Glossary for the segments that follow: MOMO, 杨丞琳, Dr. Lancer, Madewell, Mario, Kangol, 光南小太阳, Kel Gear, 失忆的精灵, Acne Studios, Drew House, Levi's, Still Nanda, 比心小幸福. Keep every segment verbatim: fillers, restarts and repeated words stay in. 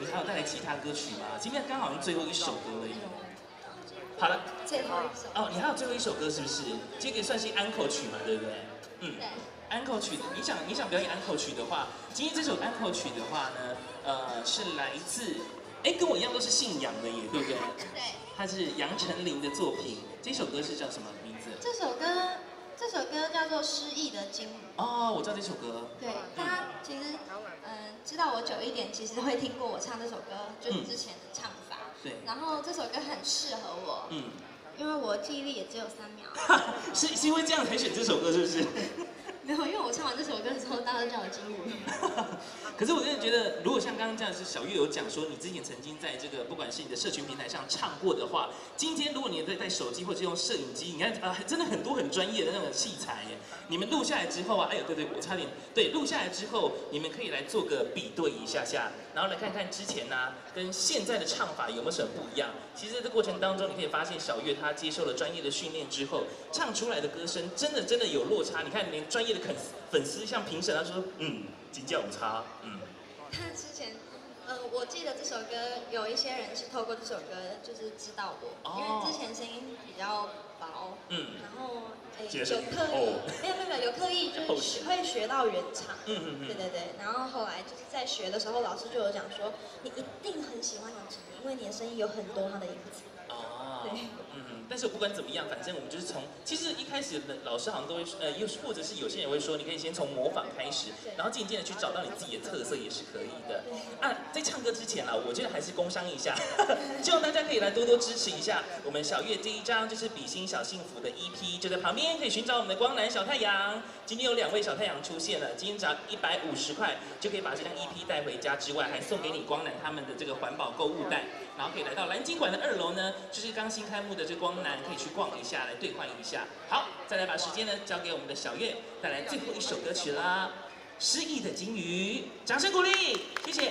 你还有带来其他歌曲吗？今天刚好是最后一首歌而已。好了，最后一首哦，你还有最后一首歌是不是？这个算是安可曲嘛，对不对？嗯，安可曲，你想你想表演安可曲的话，今天这首安可曲的话呢，呃，是来自，哎，跟我一样都是姓杨的耶，对不对？对，它是杨丞琳的作品，这首歌是叫什么名字？这首歌。 这首歌叫做《失忆的精灵》哦，我知道这首歌。对，他其实，嗯，知道我久一点，其实会听过我唱这首歌，就是之前的唱法。对。然后这首歌很适合我，嗯，因为我记忆力也只有三秒。是是因为这样才选这首歌是不是？没有，因为我唱完这首歌之后，大家都叫我精灵。可是我真的觉得，如果像刚刚这样，是小月有讲说，你之前曾经在这个不管是你的社群平台上唱过的话，今天如果你在带手机或者用摄影机，你看啊、呃，真的很多很专业的那种器材耶，你们录下来之后啊，哎呦对对，我差点对录下来之后，你们可以来做个比对一下下，然后来看看之前呢、啊、跟现在的唱法有没有什么不一样。其实在这过程当中，你可以发现小月她接受了专业的训练之后，唱出来的歌声真的真的有落差。你看连专业的粉粉丝像评审，他说嗯。 请教我差，嗯。他之前，呃，我记得这首歌有一些人是透过这首歌就是知道我，哦、因为之前声音比较薄，嗯，然后诶、欸、有刻意，哦、没有没有没有有刻意就是学会学到原唱，嗯嗯嗯，对对对，然后后来就是在学的时候，老师就有讲说你一定很喜欢杨丞琳，因为你的声音有很多他的影子。哦，对，嗯，但是不管怎么样，反正我们就是从，其实一开始的老师好像都会，呃，又或者是有些人会说，你可以先从模仿开始，然后渐渐的去找到你自己的特色也是可以的。啊，在唱歌之前啦，我觉得还是工商一下，希望大家可以来多多支持一下我们小月这一张就是《比心小幸福》的 E P， 就在旁边可以寻找我们的光南小太阳。今天有两位小太阳出现了，今天只要一百五十块就可以把这张 E P 带回家，之外还送给你光南他们的这个环保购物袋，然后可以来到蓝金馆的二楼呢。 就是刚新开幕的这光南，可以去逛一下，来兑换一下。好，再来把时间呢交给我们的小月，带来最后一首歌曲啦，《失忆的鲸鱼》，掌声鼓励，谢谢。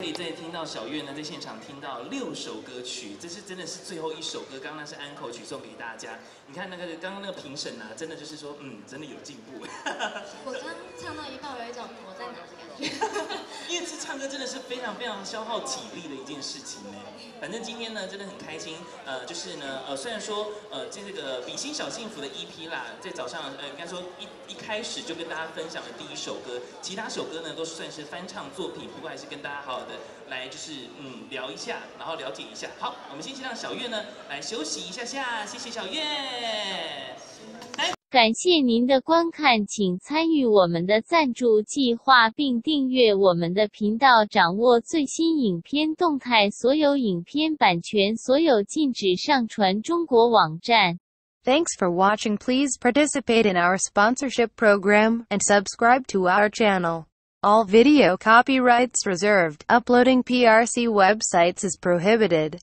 可以在听到小月呢，在现场听到六首歌曲，这是真的是最后一首歌。刚刚那是安可曲送给大家。你看那个刚刚那个评审啊，真的就是说，嗯，真的有进步。我刚唱到一半，有一种我在哪的感觉。因为这唱歌真的是非常非常消耗体力的一件事情呢。反正今天呢，真的很开心。呃，就是呢，呃，虽然说呃，这个比心小幸福的 E P 啦，在早上呃，应该说一一开始就跟大家分享了第一首歌，其他首歌呢都算是翻唱作品，不过还是跟大家好好。 来就是嗯聊一下，然后了解一下。好，我们先先让小月呢来休息一下下，谢谢小月。感谢您的观看，请参与我们的赞助计划并订阅我们的频道，掌握最新影片动态。所有影片版权所有，禁止上传中国网站。Thanks for watching. Please participate in our sponsorship program and subscribe to our channel. All video copyrights reserved. Uploading P R C websites is prohibited.